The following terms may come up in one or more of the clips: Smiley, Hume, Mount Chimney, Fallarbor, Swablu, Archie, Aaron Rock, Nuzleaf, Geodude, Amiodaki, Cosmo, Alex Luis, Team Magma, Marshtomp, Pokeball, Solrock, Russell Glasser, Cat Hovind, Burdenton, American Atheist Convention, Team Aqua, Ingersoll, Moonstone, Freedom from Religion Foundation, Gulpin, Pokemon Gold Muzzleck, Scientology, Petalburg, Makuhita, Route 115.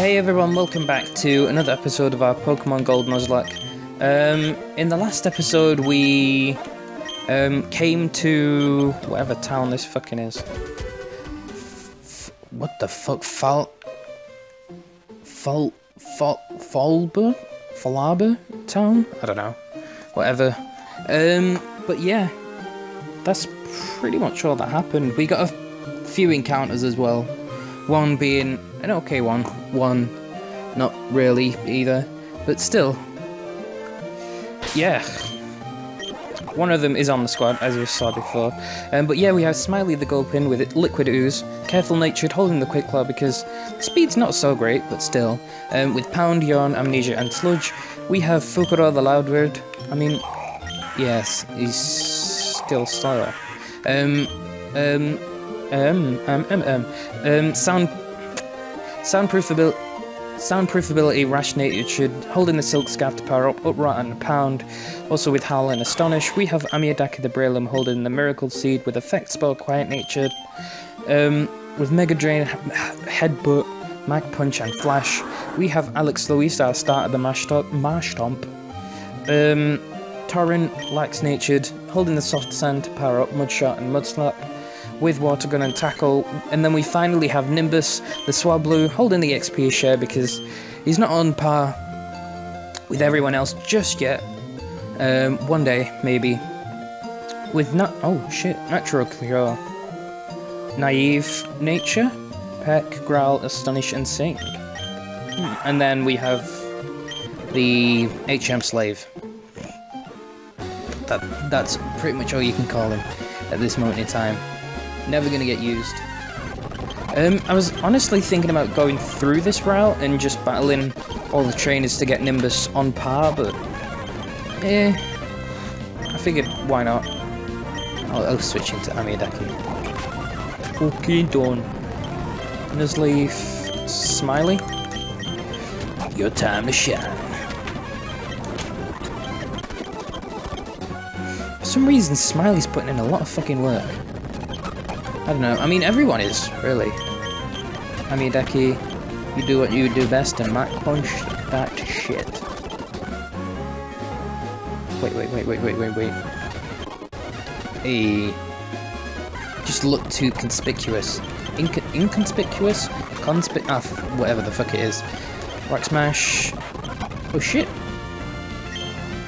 Hey everyone, welcome back to another episode of our Pokemon Gold Muzzleck. In the last episode we came to whatever town this fucking is. What the fuck? Fallarbor town? I don't know. Whatever. But yeah, that's pretty much all that happened. We got a few encounters as well. One being an okay one, one not really either, but still, yeah. One of them is on the squad, as we saw before. But yeah, we have Smiley the Gulpin with it, Liquid Ooze, Careful Natured, holding the Quick Claw because the speed's not so great, but still. With Pound, Yawn, Amnesia, and Sludge, we have Fukuro the Loudbird. I mean, yes, he's still slower. Soundproof ability, Rash Natured, holding the Silk Scarf to power up, Uproot and Pound. Also with Howl and Astonish, we have Amiodaki the Breloom holding the Miracle Seed with Effect Spell, Quiet Natured. With Mega Drain, Headbutt, Mag Punch and Flash, we have Alex Luis, our starter, the Marshtomp. Torrent, Lax Natured, holding the Soft Sand to power up, Mudshot and Mudslap. With Water Gun and Tackle, and then we finally have Nimbus, the Swablu, holding the XP share because he's not on par with everyone else just yet. One day, maybe. With Natural Cure, Naive Nature, Peck, Growl, Astonish and Sink. And then we have the HM Slave. That's pretty much all you can call him at this moment in time. Never gonna get used. I was honestly thinking about going through this route and just battling all the trainers to get Nimbus on par, but I figured why not. I'll switch into Amiodaki. Okay, done. Nuzleaf, Smiley. Your time to shine. For some reason, Smiley's putting in a lot of fucking work. I don't know, I mean everyone is, really. Amiodaki, you do what you do best and Mac Punch that shit. Wait. Hey. Just look too conspicuous. Inconspicuous? Whatever the fuck it is. Rock Smash. Oh shit.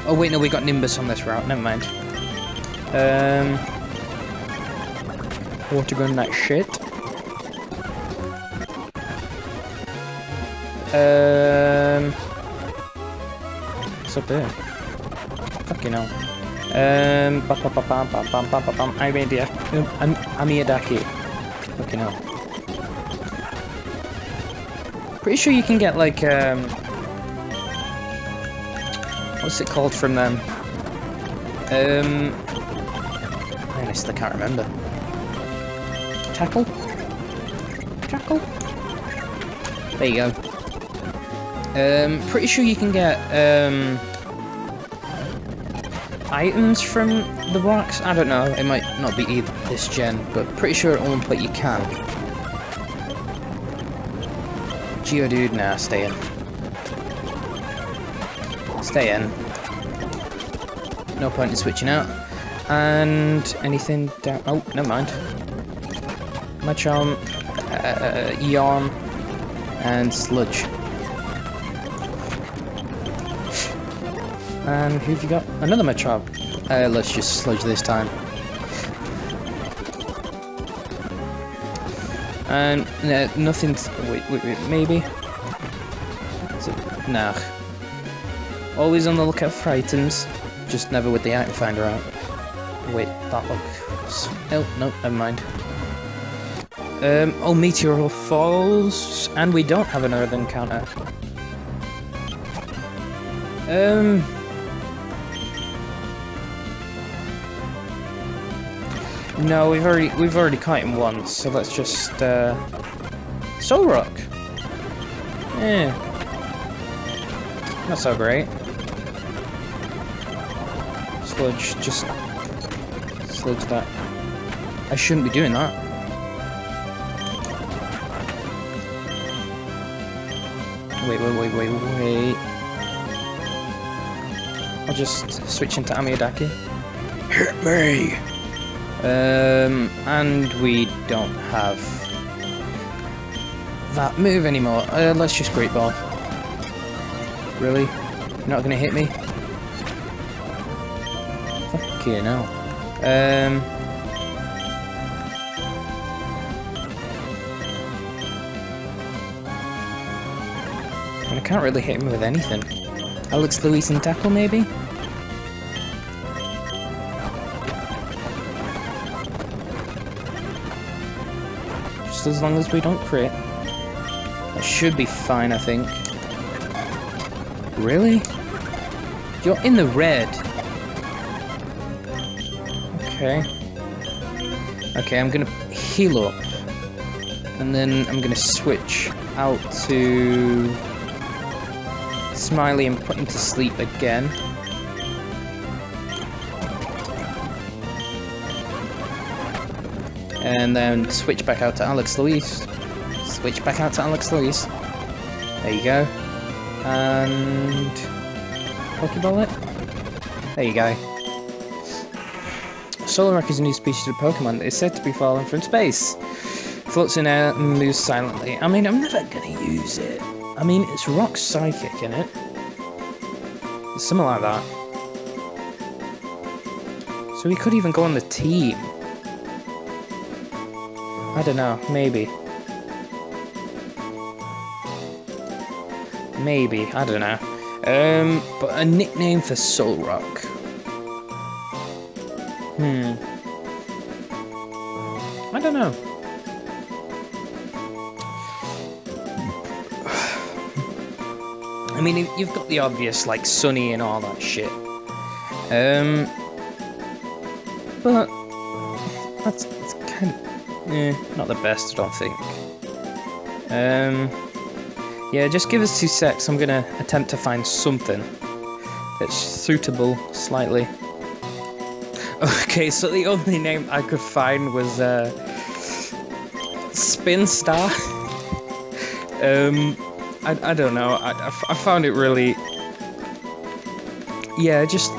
Oh wait, no, we got Nimbus on this route, never mind. Water Gun that shit. What's up there? Fucking hell. Amiodaki. Fucking hell. Pretty sure you can get like what's it called from them? I can't remember. Trackle? There you go. Pretty sure you can get items from the rocks. I don't know, it might not be either this gen, but pretty sure at one point you can. Geodude, nah, stay in. Stay in. No point in switching out. And anything down. Oh, never mind. Macharm, Yawn, and Sludge. And who've you got? Another Macharm. Let's just Sludge this time. And nothing's. Wait, maybe? Nah. Always on the lookout for items, just never with the item finder out. Wait, that looks. Oh, no, never mind. Oh, Meteor Falls, and we don't have another encounter. No, we've already caught him once, so let's just Solrock. Yeah, not so great. Sludge, just sludge that. I shouldn't be doing that. Wait. I'll just switch into Amiodaki. Hit me! And we don't have that move anymore. Let's just Great Ball. Really? You're not gonna hit me? Fucking hell. I can't really hit him with anything. Alex Luis and Tackle, maybe? Just as long as we don't crit. That should be fine, I think. Really? You're in the red! Okay. Okay, I'm gonna heal up. And then I'm gonna switch out to Smiley and put him to sleep again. And then switch back out to Alex Luis. Switch back out to Alex Luis. There you go. And Pokeball it. There you go. Solrock is a new species of Pokemon that is said to be falling from space. Floats in air and moves silently. I mean, I'm never gonna use it. I mean, it's rock psychic, innit? It's something like that. So we could even go on the team. I don't know, maybe. Maybe, I don't know. But a nickname for Solrock. I don't know. I mean, you've got the obvious, like, Sunny and all that shit. But that's kind of not the best, I don't think. Yeah, just give us 2 secs. I'm gonna attempt to find something that's suitable slightly. Okay, so the only name I could find was Spin Star. I don't know. I found it really. Yeah, just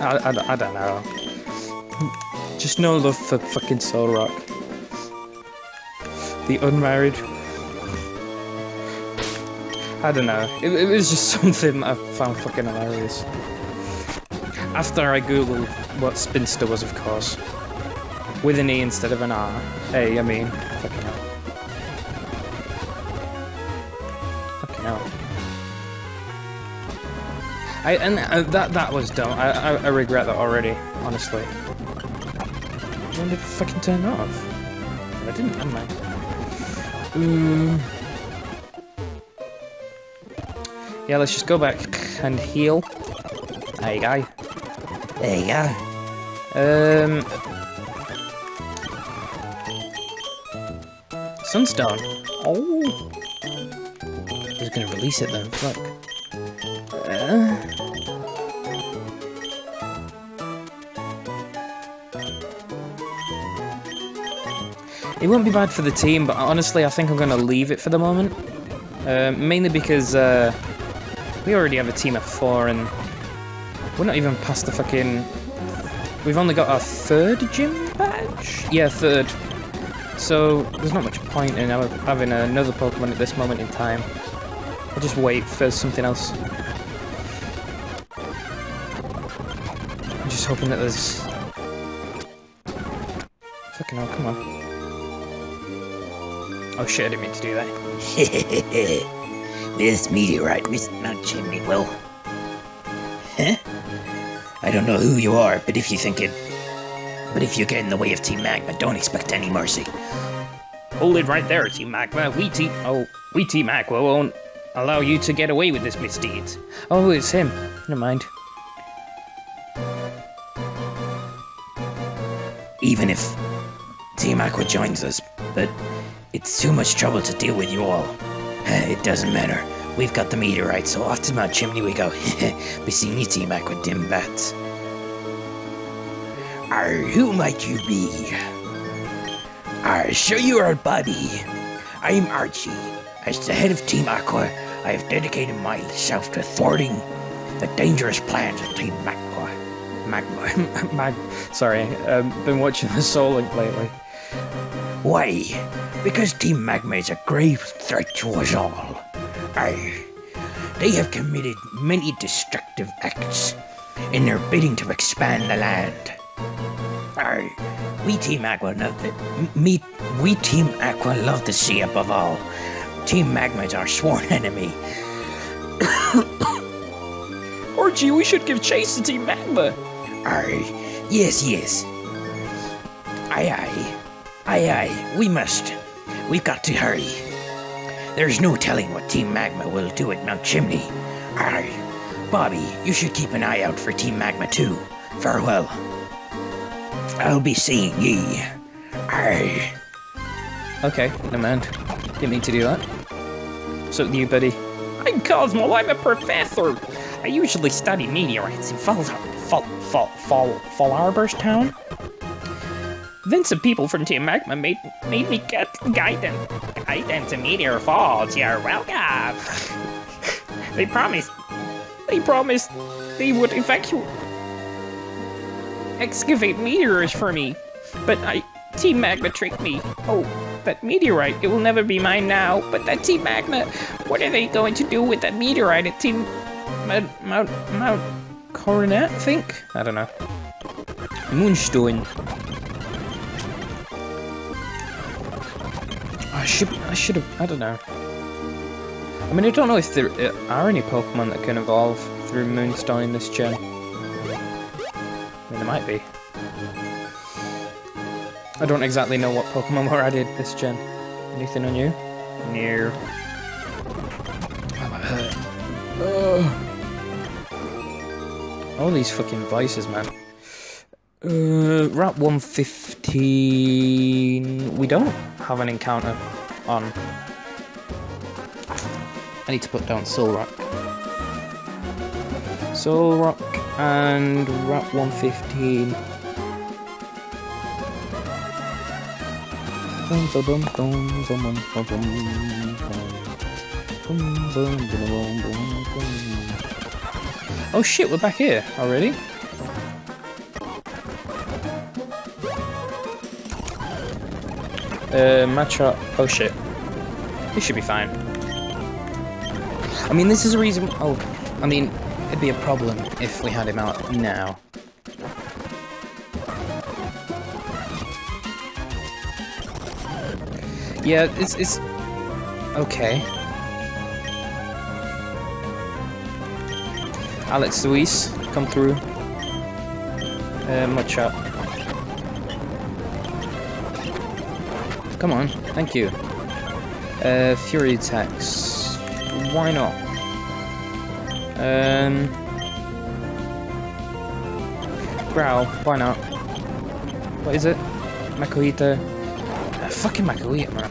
I don't know. Just no love for fucking Solrock. The unmarried. I don't know. It was just something I found fucking hilarious. After I googled what Spinster was, of course. With an E instead of an R. Hey, I mean, fucking hell. That was dumb. I regret that already, honestly. When did it fucking turn off? I didn't, am I? Yeah, let's just go back and heal. There you go. There you go. Sunstone. Oh. I was gonna release it then. Fuck. It won't be bad for the team, but honestly, I think I'm going to leave it for the moment. Mainly because we already have a team of 4, and we're not even past the fucking. We've only got our 3rd gym badge? Yeah, 3rd. So there's not much point in having another Pokemon at this moment in time. I'll just wait for something else. I'm just hoping that there's. Fucking hell, come on. Oh shit, I didn't mean to do that. This meteorite missed Mount Chimney, Will. Huh? I don't know who you are, but if you get in the way of Team Magma, don't expect any mercy. Hold it right there, Team Magma. We Team Aqua won't allow you to get away with this misdeed. Oh, it's him. Never mind. Even if Team Aqua joins us, but it's too much trouble to deal with you all. It doesn't matter. We've got the meteorite, so off to Mount Chimney we go. Be seeing you, Team Aqua Dim Bats. Arr, who might you be? Arr, sure you are Bobby. I'm Archie. As the head of Team Aqua, I have dedicated myself to thwarting the dangerous plans of Team Magma. Sorry, I've been watching the Solrock lately. Why? Because Team Magma is a grave threat to us all. They have committed many destructive acts in their bidding to expand the land. We Team Aqua love the sea above all. Team Magma is our sworn enemy. Archie, we should give chase to Team Magma. Yes. Aye. We must. We've got to hurry. There's no telling what Team Magma will do at Mount Chimney. Bobby, you should keep an eye out for Team Magma too. Farewell. I'll be seeing ye. Okay, no mind. Didn't mean to do that. So new, buddy. I'm Cosmo, I'm a professor! I usually study meteorites in Fallarbor town. Then some people from Team Magma made me get guidance to Meteor Falls. You're welcome. They promised they would excavate meteors for me, but Team Magma tricked me. Oh, that meteorite, it will never be mine now. But that Team Magma, what are they going to do with that meteorite at Team Mount Coronet? I think, I don't know. Moonstone. I should have, I don't know. I mean, I don't know if there are any Pokemon that can evolve through Moonstone in this gen. I mean, there might be. I don't exactly know what Pokemon were added this gen. Anything on you? No. Oh. All these fucking vices, man. Route 115... We don't have an encounter on. I need to put down Solrock. Solrock and Route 115. Oh shit, we're back here already? Macharm. Oh shit. This should be fine. I mean, this is a reason. Oh, I mean, it'd be a problem if we had him out now. Yeah, it's okay. Alex Luis, come through. Much up. Come on, thank you. Fury attacks. Why not? Growl. Why not? What is it? Makuhita. Fucking Makuhita, man.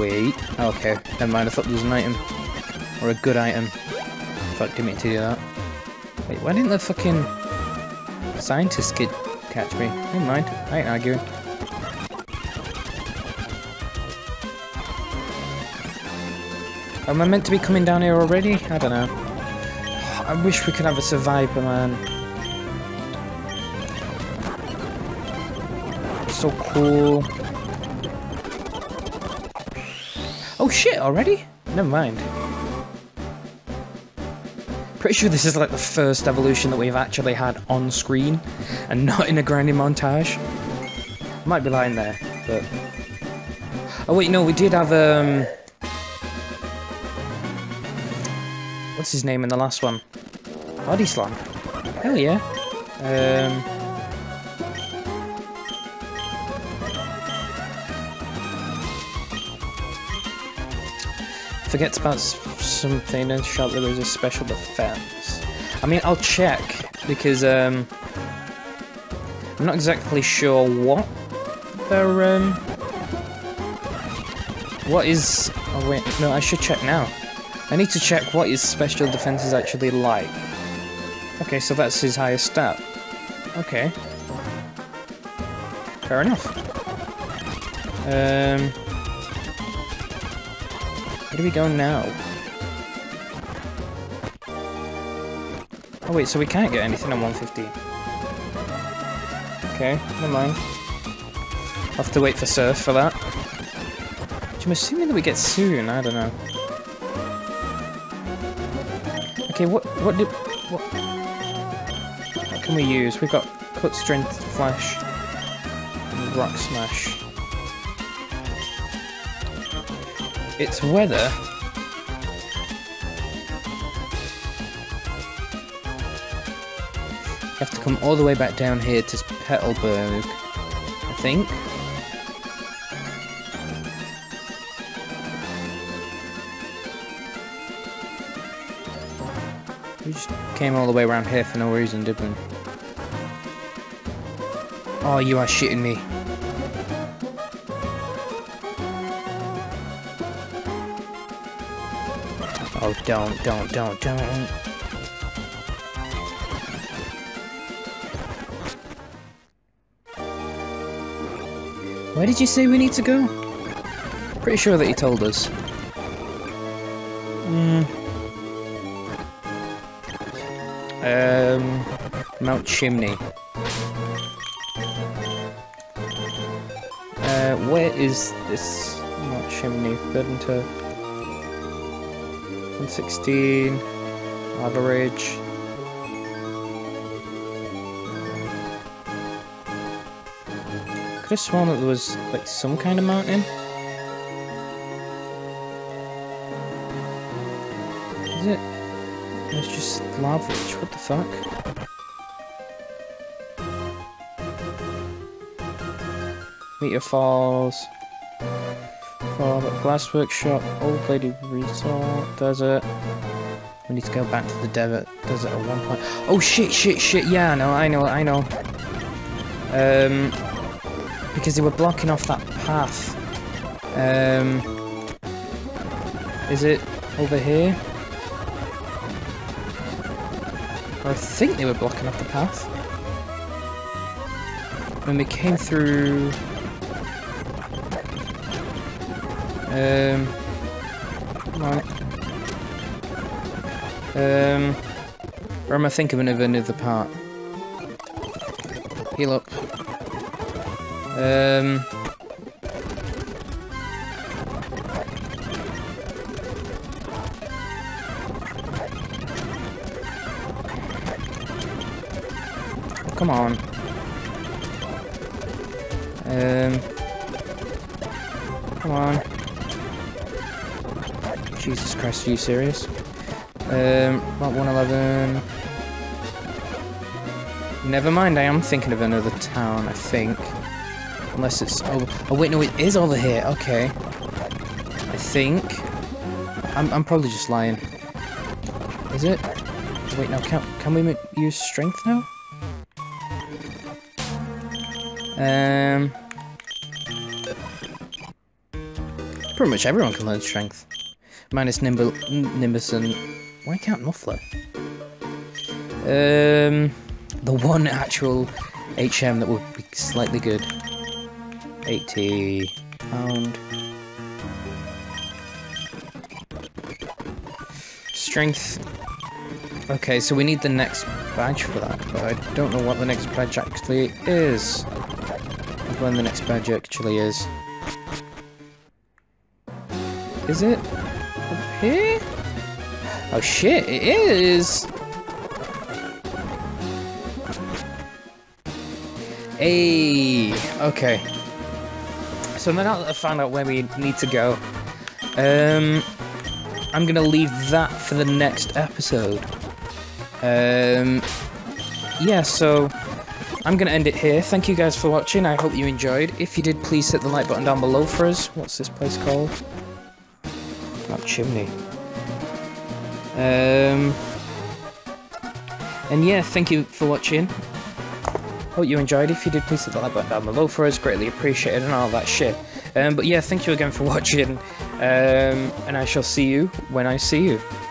Wait. Okay, never mind. I thought there was an item. Or a good item. Fuck, didn't mean to do that. Wait, why didn't the fucking scientist kid catch me? Never mind. I ain't arguing. Am I meant to be coming down here already? I don't know. I wish we could have a survivor, man. So cool. Oh shit, already? Never mind. Pretty sure this is like the first evolution that we've actually had on screen and not in a grinding montage. Might be lying there, but. Oh wait, no, we did have what's his name in the last one? Body Slam. Hell yeah. Forgets about something and shout that there's a special defense. I mean, I'll check because I'm not exactly sure what their what is. Oh wait, no, I should check now. I need to check what his special defense is actually like. Okay, so that's his highest stat. Okay, fair enough. Where do we go now? Oh wait, so we can't get anything on 115. Okay, never mind. I'll have to wait for Surf for that. Which I'm assuming that we get soon, I don't know. Okay, what can we use? We've got Cut, Strength, Flash, and Rock Smash. It's weather. You have to come all the way back down here to Petalburg, I think. We just came all the way around here for no reason, did we? Oh, you are shitting me. Oh, don't. Where did you say we need to go? Pretty sure that he told us. Mount Chimney. Where is this Mount Chimney? Burdenton. 116. Average. I could have sworn that there was like some kind of mountain. Is it? It's just lava. What the fuck? Meteor Falls. Glass Workshop. Old Lady Resort. Desert. We need to go back to the desert at one point. Oh shit. Yeah, no, I know. Because they were blocking off that path. Is it over here? I think they were blocking off the path. When we came through... Or am I thinking of another part? Heal up. Come on. Come on. Jesus Christ, are you serious? About 111. Never mind, I am thinking of another town, I think. Unless it's over. Oh wait, no, it is over here. Okay. I think. I'm probably just lying. Is it? Wait, now can we use strength now? Pretty much everyone can learn strength. Minus Nimbus and... Why can't Muffler? The one actual HM that would be slightly good. 80 pound. Strength. Okay, so we need the next badge for that, but I don't know what the next badge actually is. When the next badge actually is. Is it up here? Oh shit, it is! Hey, okay. So now that I've found out where we need to go, I'm gonna leave that for the next episode. Yeah, so I'm going to end it here. Thank you guys for watching. I hope you enjoyed. If you did, please hit the like button down below for us. What's this place called? Mount Chimney. And yeah, thank you for watching. Hope you enjoyed. If you did, please hit the like button down below for us. Greatly appreciated and all that shit. But yeah, thank you again for watching. And I shall see you when I see you.